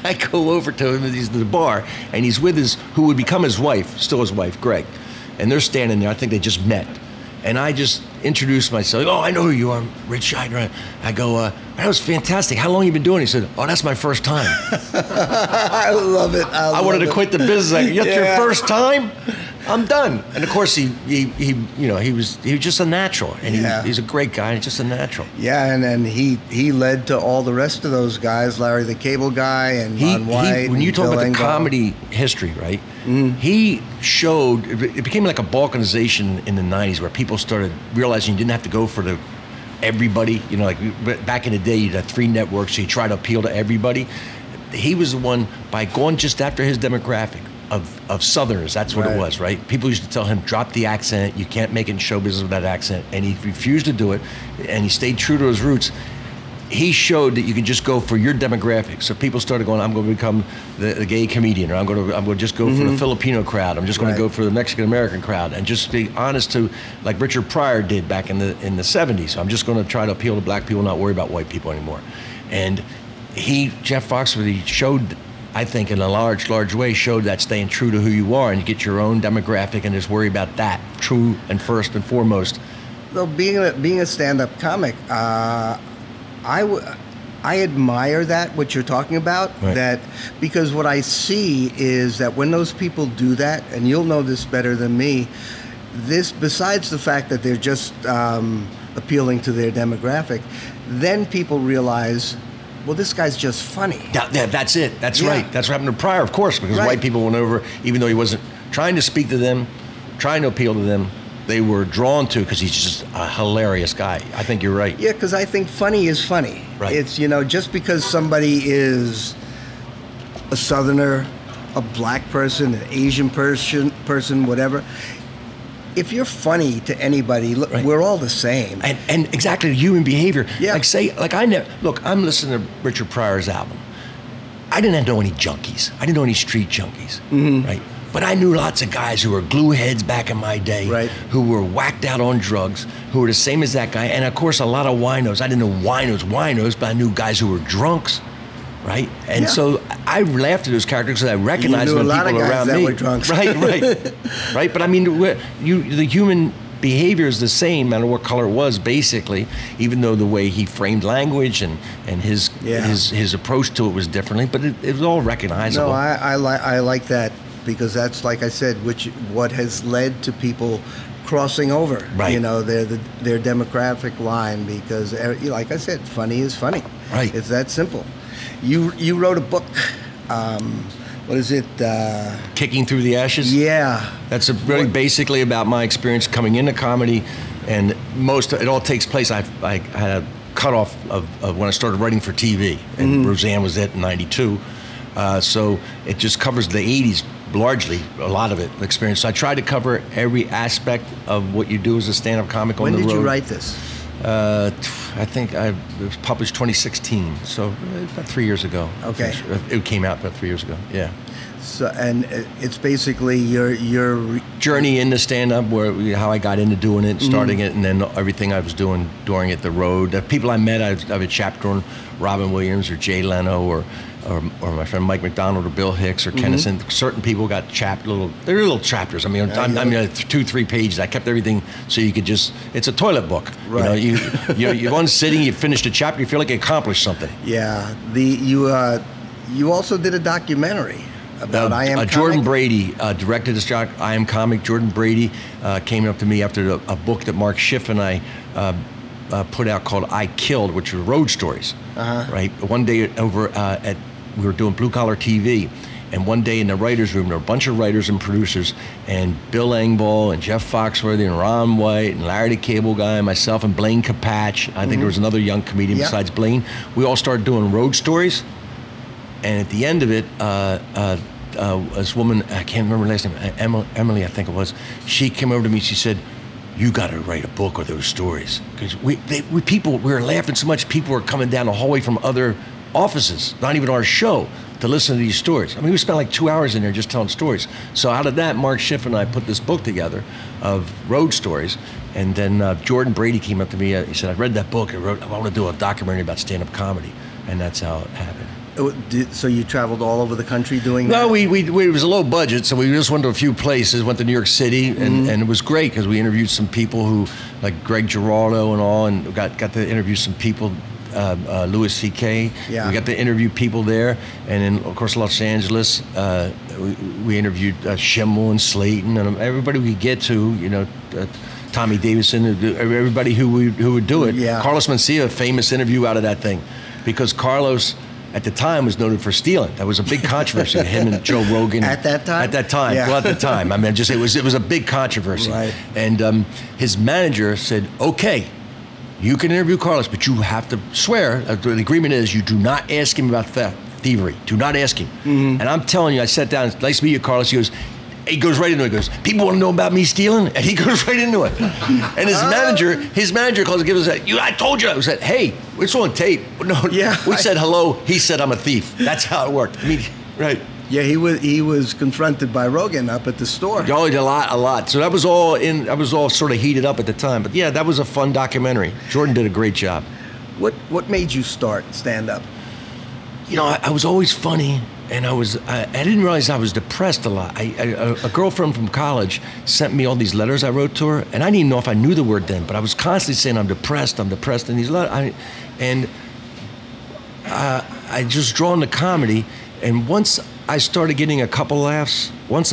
I go over to him, and he's at the bar, and he's with his, who would become his wife, still his wife, Greg. And they're standing there. I think they just met. And I just introduced myself. Oh, I know who you are, Ritch Shydner. I go, that was fantastic. How long have you been doing it? He said, oh, that's my first time. I love it. I wanted to quit the business. I go, that's your first time? I'm done. And of course, he was just a natural, and he's a great guy, and just a natural. Yeah, and then he led to all the rest of those guys, Larry the Cable Guy and Ron White. When you talk about the comedy history, right? Mm. He showed it became like a balkanization in the '90s, where people started realizing you didn't have to go for the everybody. You know, like back in the day, you had 3 networks, so you tried to appeal to everybody. He was the one by going just after his demographic. Of Southerners, that's what it was, right? People used to tell him, drop the accent, you can't make it in show business with that accent, and he refused to do it, and he stayed true to his roots. He showed that you could just go for your demographic. So people started going, I'm going to become the gay comedian, or I'm going to just go for the Filipino crowd, I'm just going to go for the Mexican-American crowd, and just be honest to, like Richard Pryor did back in the 70s, I'm just going to try to appeal to black people, not worry about white people anymore. And Jeff Foxworthy showed, I think, in a large way, showed that staying true to who you are, and you get your own demographic and just worry about that, true and first and foremost. Well, being a stand-up comic, I admire that, what you're talking about, that, because what I see is that when those people do that, and you'll know this better than me, this, besides the fact that they're just appealing to their demographic, then people realize, well, this guy's just funny. That's it. That's right. That's what happened to Pryor, of course, because white people went over, even though he wasn't trying to speak to them, trying to appeal to them, they were drawn to, because he's just a hilarious guy. I think you're right. Yeah, because I think funny is funny. Right. It's, you know, just because somebody is a Southerner, a black person, an Asian person, whatever, if you're funny to anybody, look, we're all the same. And exactly, human behavior. Yeah. Like say, like I never, look, I'm listening to Richard Pryor's album. I didn't know any junkies. I didn't know any street junkies, right? But I knew lots of guys who were glue heads back in my day, who were whacked out on drugs, who were the same as that guy. And of course, a lot of winos. I didn't know winos, but I knew guys who were drunks. Right, and so I laughed at those characters because I recognized them, people around me. Were drunk. Right, right. But I mean, the human behavior is the same, no matter what color it was, basically. Even though the way he framed language and his approach to it was differently, but it was all recognizable. No, I like that, because that's, like I said, what has led to people crossing over. Right. You know, their demographic line, because, like I said, funny is funny. Right. It's that simple. You wrote a book, what is it? Kicking Through the Ashes? Yeah. That's really basically about my experience coming into comedy, and it all takes place. I had a cutoff of when I started writing for TV, and Roseanne was it in 92. So it just covers the 80s largely, a lot of it, experience. So I tried to cover every aspect of what you do as a stand-up comic on the road. When did you write this? I think it was published 2016, so about 3 years ago. Okay. It came out about 3 years ago, yeah. So, and it's basically your journey into stand-up, how I got into doing it, starting it, and then everything I was doing during it, the road. The people I met, I have a chapter on Robin Williams or Jay Leno or my friend Mike McDonald or Bill Hicks or Kennison. Certain people got they're little chapters. I mean, I mean 2-3 pages. I kept everything so you could just, it's a toilet book. Right. You know, you're one sitting, you finished a chapter, you feel like you accomplished something. Yeah. You also did a documentary about I Am Comic. Jordan Brady directed this I Am Comic. Jordan Brady came up to me after a book that Mark Schiff and I put out called I Killed, which were road stories, right? One day over we were doing Blue Collar TV, and one day in the writer's room, there were a bunch of writers and producers, and Bill Engvall and Jeff Foxworthy and Ron White and Larry the Cable Guy and myself and Blaine Capatch. I think there was another young comedian besides Blaine. We all started doing road stories, and at the end of it, this woman, I can't remember her last name, Emily, I think it was, she came over to me, she said, you got to write a book of those stories. Because we were laughing so much, people were coming down the hallway from other offices, not even our show, to listen to these stories. I mean, we spent like 2 hours in there just telling stories. So out of that, Mark Schiff and I put this book together of road stories. And then Jordan Brady came up to me, he said, I read that book, I want to do a documentary about stand-up comedy. And that's how it happened. So you traveled all over the country doing that? No, it was a low budget, so we just went to a few places, went to New York City, and it was great because we interviewed some people who, like Greg Giraldo and all, and got to interview some people, Louis C.K. Yeah. We got to interview people there, and then, of course, Los Angeles, we interviewed Schimmel and Slayton, and everybody we could get to, you know, Tommy Davidson, everybody who would do it. Yeah. Carlos Mencia, a famous interview out of that thing, because Carlos, at the time, was noted for stealing. That was a big controversy, him and Joe Rogan. At that time? At that time, yeah. Well, at the time. I mean, just it was a big controversy. Right. And his manager said, okay, you can interview Carlos, but you have to swear, the agreement is you do not ask him about thievery. Do not ask him. Mm-hmm. And I'm telling you, I sat down, nice to meet you, Carlos. He goes, right into it. He goes, people want to know about me stealing? And he goes right into it. And his manager calls and gives us that, I told you. I said, hey, it's on tape. No, yeah, we said hello. He said, I'm a thief. That's how it worked. I mean, right. Yeah, he was confronted by Rogan up at the store. Oh, a lot. So that was all in. I was all sort of heated up at the time. But yeah, that was a fun documentary. Jordan did a great job. What made you start stand-up? You know, I was always funny. And I didn't realize I was depressed a lot. A girlfriend from college sent me all these letters I wrote to her, and I didn't even know if I knew the word then, but I was constantly saying, I'm depressed, in these letters. I just drawn to comedy, and once I started getting a couple laughs, on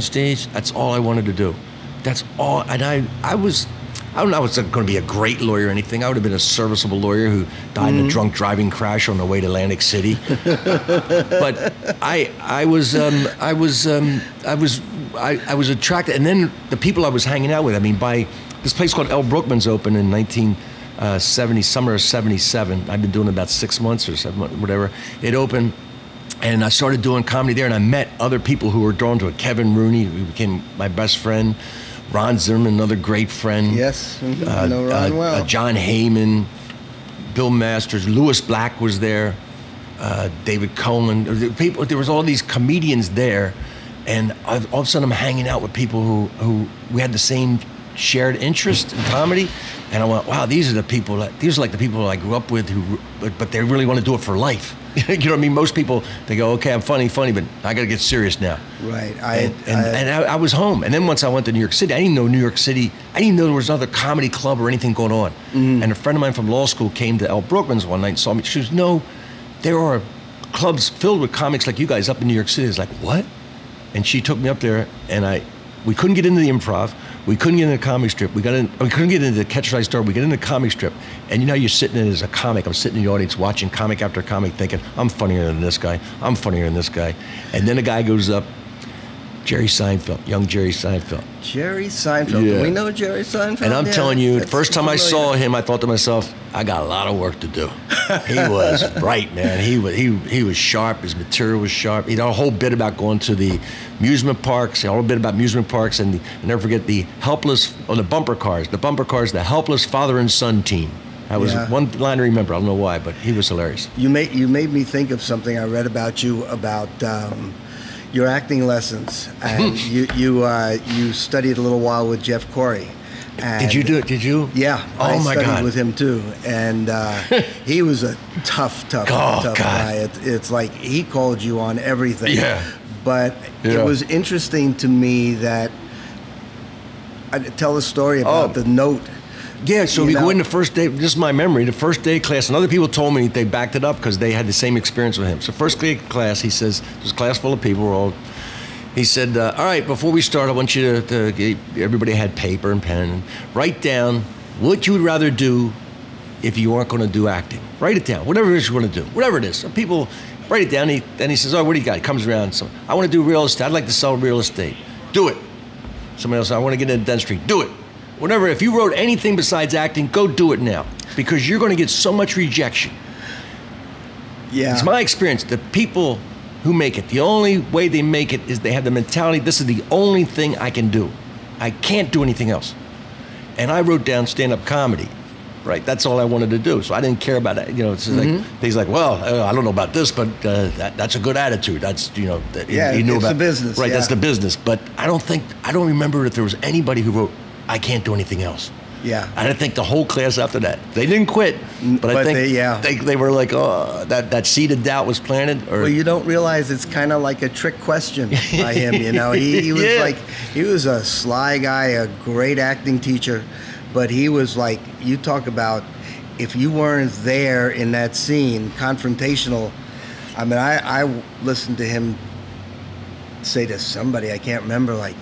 stage, that's all I wanted to do. That's all, and I don't know if I was going to be a great lawyer or anything. I would have been a serviceable lawyer who died in a drunk driving crash on the way to Atlantic City. But I was attracted. And then the people I was hanging out with. I mean, by this place called El Brookman's opened in 1970, summer of 77. I've been doing about 6 months or 7 months, whatever. It opened, and I started doing comedy there. And I met other people who were drawn to it. Kevin Rooney, who became my best friend. Ron Zimmerman, another great friend. Yes, I know Ron well. John Heyman, Bill Masters, Lewis Black was there, David Coleman. There was all these comedians there, and all of a sudden I'm hanging out with people who we had the same shared interest in comedy, and I went, wow, these are like the people I grew up with, but they really want to do it for life. You know what I mean? Most people, they go, okay, I'm funny, but I got to get serious now. Right. I was home. And then once I went to New York City, I didn't know New York City. I didn't know there was another comedy club or anything going on. And a friend of mine from law school came to El Brookman's one night and saw me. She goes, no, there are clubs filled with comics like you guys up in New York City. I was like, what? And she took me up there, and we couldn't get into the Improv. We couldn't get into the Comic Strip. We couldn't get into the Catch Light Star. We got into the Comic Strip. And you know, you're sitting in as a comic. I'm sitting in the audience watching comic after comic thinking, I'm funnier than this guy. I'm funnier than this guy. And then a guy goes up, Jerry Seinfeld, young Jerry Seinfeld. Jerry Seinfeld. Yeah. Do we know Jerry Seinfeld? And I'm telling you, the first time I saw him, I thought to myself, I got a lot of work to do. He was bright, man. He was sharp. His material was sharp. He had a whole bit about going to the amusement parks. He had a whole bit about amusement parks, and I'll never forget the helpless on the bumper cars. The bumper cars, the helpless father and son team. That was one line I remember. I don't know why, but he was hilarious. You made me think of something I read about you about. Your acting lessons, and you studied a little while with Jeff Corey. Did you do it? Did you? Yeah. Oh my God. I studied with him too, and he was a tough guy. It's like he called you on everything. Yeah. But it was interesting to me that I tell a story about the note. Yeah, so we go in the first day, this is my memory, the first day of class, and other people told me they backed it up because they had the same experience with him. So first day of class, he says, there's a class full of people, we're all, he said, all right, before we start, I want you to everybody had paper and pen, and write down what you would rather do if you aren't going to do acting. Write it down, whatever it is you want to do, whatever it is. So people write it down, and he says, oh, what do you got? He comes around, so, I want to do real estate, I'd like to sell real estate. Do it. Somebody else, I want to get into dentistry. Do it. Whatever, if you wrote anything besides acting, go do it now, because you're going to get so much rejection. Yeah. It's my experience that people who make it. The only way they make it is they have the mentality, this is the only thing I can do. I can't do anything else. And I wrote down stand-up comedy, right? That's all I wanted to do. So I didn't care about it. You know, it's like, things like, well, I don't know about this, but that's a good attitude. That's, you know, he knew about the business. Right, that's the business. But I don't remember if there was anybody who wrote, I can't do anything else. Yeah. I think the whole class after that, they didn't quit, but I think they were like, oh, that seed of doubt was planted. Or... Well, you don't realize it's kind of like a trick question by him, you know. He was like, he was a sly guy, a great acting teacher, but he was like, you talk about if you weren't there in that scene, confrontational. I mean, I listened to him say to somebody, I can't remember, like,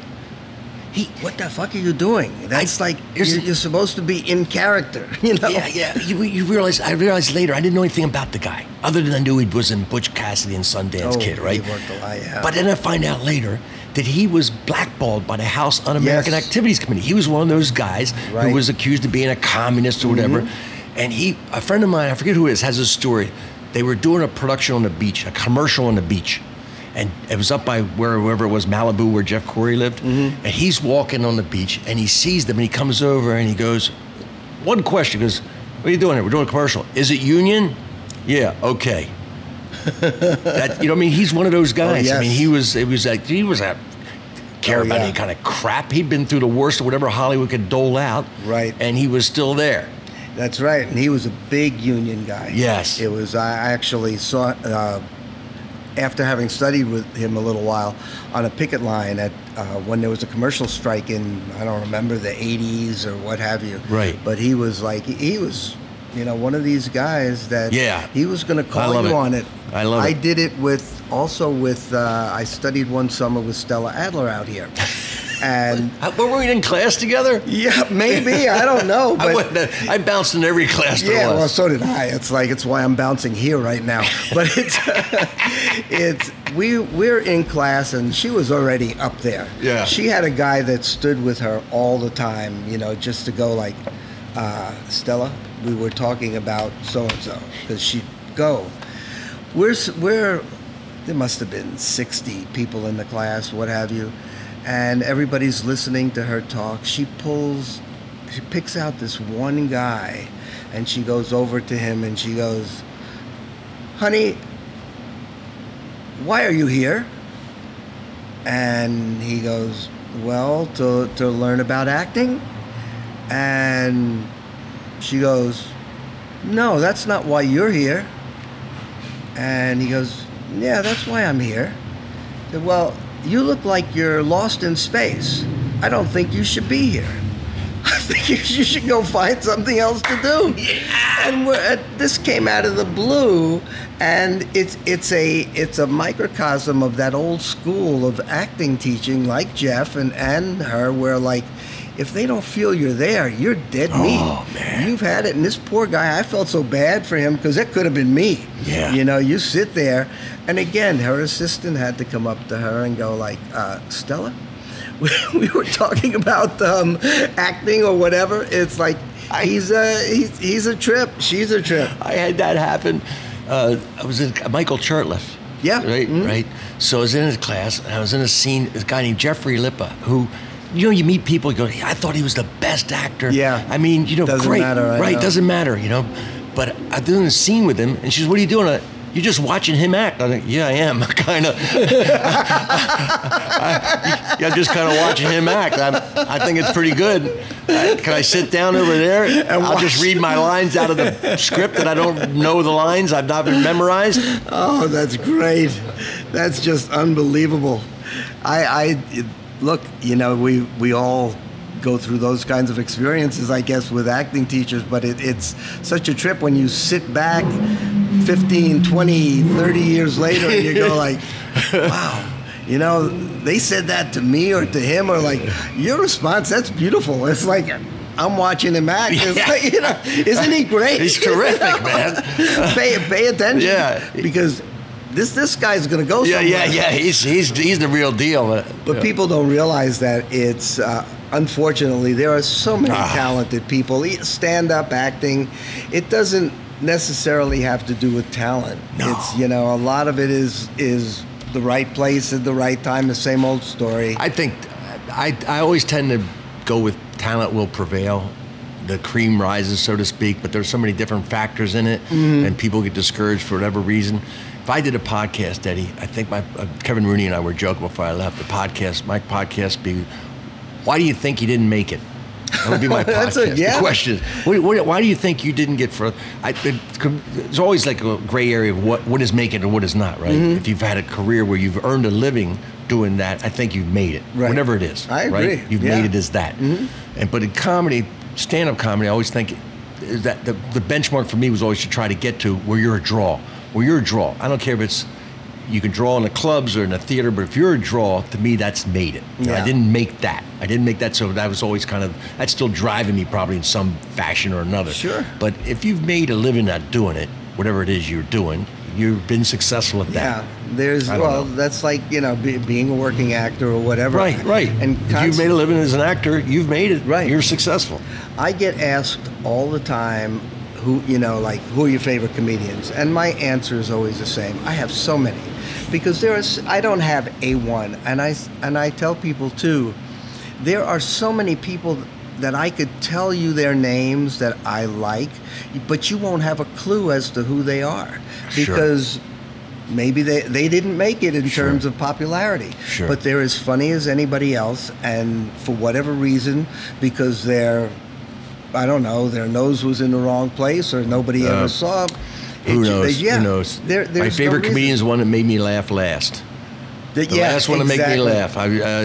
what the fuck are you doing? That's like, you're supposed to be in character, you know? Yeah, yeah. I realized later, I didn't know anything about the guy, other than I knew he was in Butch Cassidy and Sundance Kid, right? He worked a lot, yeah. But then I find out later that he was blackballed by the House Un-American Activities Committee. He was one of those guys who was accused of being a communist or whatever. And a friend of mine, I forget who it is, has a story. They were doing a production on the beach, a commercial on the beach. And it was up by wherever it was, Malibu, where Jeff Corey lived. Mm-hmm. And he's walking on the beach, and he sees them, and he comes over, and he goes, one question, he goes, what are you doing here? We're doing a commercial. Is it union? Yeah, okay. You know, I mean, he's one of those guys. Oh, yes. I mean, he care about any kind of crap. He'd been through the worst of whatever Hollywood could dole out. Right. And he was still there. That's right, and he was a big union guy. Yes. It was, I actually saw... after having studied with him a little while on a picket line at when there was a commercial strike in, I don't remember, the 80s or what have you. Right. But he was like, he was, you know, one of these guys that he was going to call you on it. I love it. I did it with I studied one summer with Stella Adler out here. And were we in class together? Yeah, maybe. I don't know. But I bounced in every class there was. Yeah, well, so did I. It's like, it's why I'm bouncing here right now. But it's, we're in class, and she was already up there. Yeah. She had a guy that stood with her all the time, you know, just to go like, Stella, we were talking about so-and-so. Because she'd go. There must have been 60 people in the class, what have you. And everybody's listening to her talk. She picks out this one guy, and she goes over to him and she goes, honey, why are you here? And he goes, well, to learn about acting. And she goes, no, that's not why you're here. And he goes, yeah, that's why I'm here. I said, well, you look like you're lost in space. I don't think you should be here. I think you should go find something else to do. Yeah. And this came out of the blue, and it's a microcosm of that old school of acting teaching, like Jeff and her, where like, if they don't feel you're there, you're dead meat. Oh, man. You've had it. And this poor guy, I felt so bad for him because it could have been me. Yeah. You know, you sit there. And again, her assistant had to come up to her and go like, Stella, we were talking about acting or whatever. It's like, he's a trip. She's a trip. I had that happen. I was in Michael Chertliff. Yeah. Right, mm-hmm. Right. So I was in his class, and I was in a scene, this guy named Jeffrey Lippa, who... You know, you meet people, you go, I thought he was the best actor. Yeah. I mean, you know, doesn't great. Matter, right, doesn't matter, you know. But I'm doing a scene with him, and she says, what are you doing? You're just watching him act. I think, yeah, I am, kind of. I'm just kind of watching him act. I think it's pretty good. Can I sit down over there? And I'll just read my lines out of the script that I don't know the lines. I've not been memorized. Oh, that's great. That's just unbelievable. Look, you know, we all go through those kinds of experiences, I guess, with acting teachers, but it's such a trip when you sit back 15, 20, 30 years later and you go like, wow, you know, they said that to me or to him, or like, your response, that's beautiful. It's like, I'm watching him act. It's like, you know, isn't he great? He's terrific, you know? Man. Pay attention. Yeah. Because... This guy's gonna go somewhere. Yeah. He's the real deal. But people don't realize that it's unfortunately there are so many talented people. Stand-up acting, it doesn't necessarily have to do with talent. No. It's, you know, a lot of it is the right place at the right time, the same old story. I think I always tend to go with talent will prevail. The cream rises, so to speak, but there's so many different factors in it, and people get discouraged for whatever reason. If I did a podcast, Eddie, I think Kevin Rooney and I were joking before I left, the podcast, my podcast be, why do you think you didn't make it? That would be my podcast. The question. Why do you think you didn't get further? It's always like a gray area of what is making and what is not, right? If you've had a career where you've earned a living doing that, I think you've made it, whatever it is. I agree. Right? You've made it as that. But in comedy, stand-up comedy, I always think that the benchmark for me was always to try to get to where you're a draw. Where you're a draw. I don't care if it's, you can draw in the clubs or in the theater, but if you're a draw, to me, that's made it. Yeah. I didn't make that. So that was always kind of, that's still driving me probably in some fashion or another. Sure. But if you've made a living not doing it, whatever it is you're doing, you've been successful at that. Yeah, there's, well, that's like, you know, being a working actor or whatever. Right, right. And if you've made a living as an actor, you've made it. Right. You're successful. I get asked all the time, who are your favorite comedians? And my answer is always the same. I have so many. Because I don't have a one. And I tell people too, there are so many people that I could tell you their names that I like, but you won't have a clue as to who they are. Because maybe they didn't make it in terms of popularity. But they're as funny as anybody else, and for whatever reason, because they're, I don't know, their nose was in the wrong place or nobody ever saw. Who knows? Who knows? My favorite comedian is one that made me laugh last. The last one to make me laugh.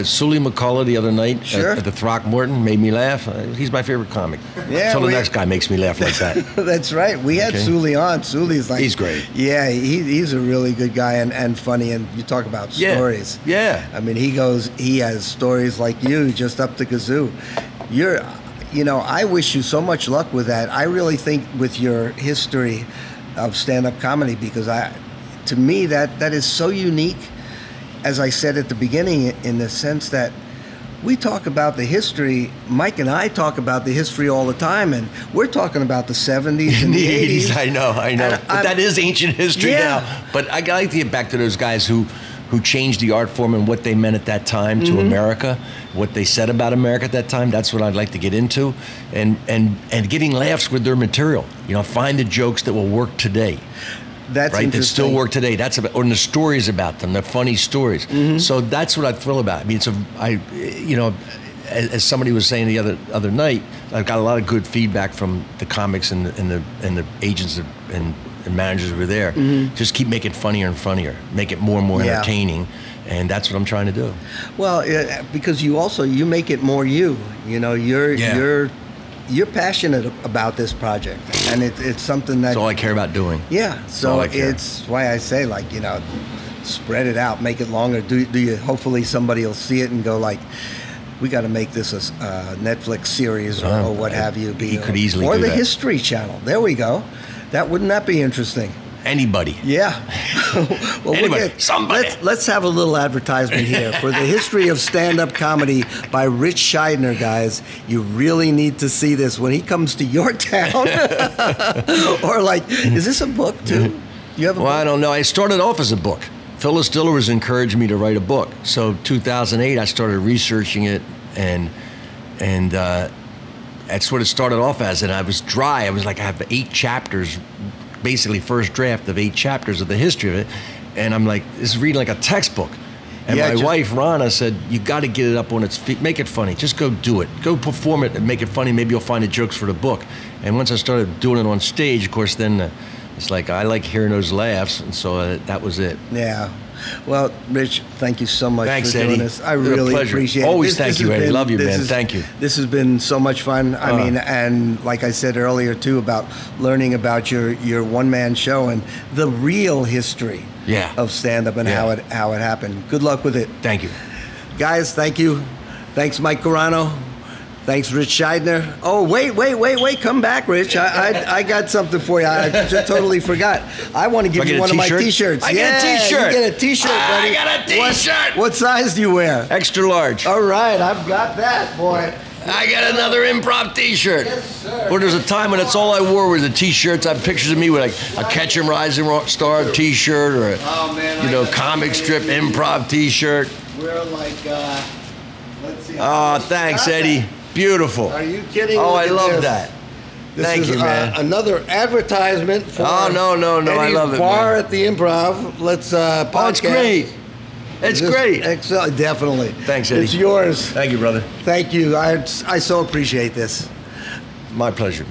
Sully McCullough the other night at the Throckmorton made me laugh. He's my favorite comic. Yeah, so the next guy makes me laugh like that. That's right. We had Sully on. Sully's like... He's great. Yeah, he's a really good guy and funny. And you talk about stories. Yeah. I mean, he has stories like you, just up the kazoo. I wish you so much luck with that. I really think with your history of stand-up comedy, because to me, that is so unique, as I said at the beginning, in the sense that we talk about the history. Mike and I talk about the history all the time, and we're talking about the 70s and the 80s. I know. But that is ancient history now. But I like to get back to those guys who changed the art form and what they meant at that time to America, what they said about America at that time. That's what I'd like to get into, and getting laughs with their material. Find the jokes that will work today. That's right. That still work today. The stories about them. The funny stories. So that's what I thrill about. I mean, as somebody was saying the other night, I've got a lot of good feedback from the comics and the agents and managers were there. Just keep making it funnier and funnier, make it more and more entertaining, and that's what I'm trying to do. Well, because you make it more you're passionate about this project, and it's something that's all I care about doing. Yeah, so it's why I say, spread it out, make it longer. Hopefully somebody will see it and go like, we got to make this a Netflix series or what have you. You could easily do that. Or the History Channel. There we go. Wouldn't that be interesting? Anybody. Yeah. Somebody. Let's have a little advertisement here for the history of stand-up comedy by Ritch Shydner, guys. You really need to see this when he comes to your town. Or is this a book too? You have a book? I don't know. I started off as a book. Phyllis Diller was encouraging me to write a book. So 2008, I started researching it, and that's what it started off as. And I was dry. I was like, I have 8 chapters, basically first draft of 8 chapters of the history of it. And I'm like, this is reading like a textbook. And my wife, Ronna, said, you got to get it up on its feet. Make it funny. Just go do it. Go perform it and make it funny. Maybe you'll find the jokes for the book. And once I started doing it on stage, of course, then... it's like, I like hearing those laughs, and so that was it. Yeah. Well, Rich, thank you so much for doing this. I really appreciate it. Always thank you, Eddie. Love you, man. Thank you. This has been so much fun. I mean, and like I said earlier, too, about learning about your one-man show and the real history of stand-up and how it happened. Good luck with it. Thank you. Guys, thank you. Thanks, Mike Carano. Thanks, Ritch Shydner. Oh, wait. Come back, Rich. I got something for you. I just totally forgot. I want to give you one of my T-shirts. I get a T-shirt. You get a T-shirt, buddy. I got a T-shirt. What size do you wear? Extra large. All right, I've got that, boy. I got another improv t-shirt. Yes, sir. Well, there's a time when that's all I wore was the t-shirts. I have pictures of me with like a Catch 'Em Rising Rock Star t-shirt or a, you know, comic strip improv t-shirt. We're like, let's see. Oh, thanks, Eddie. Beautiful. Are you kidding? Oh, I love that. Thank you, man. Another advertisement for I love it, bar at the Improv. Let's podcast. Oh, it's great. It's great. Definitely. Thanks, Eddie. It's yours. Thank you, brother. Thank you. I so appreciate this. My pleasure.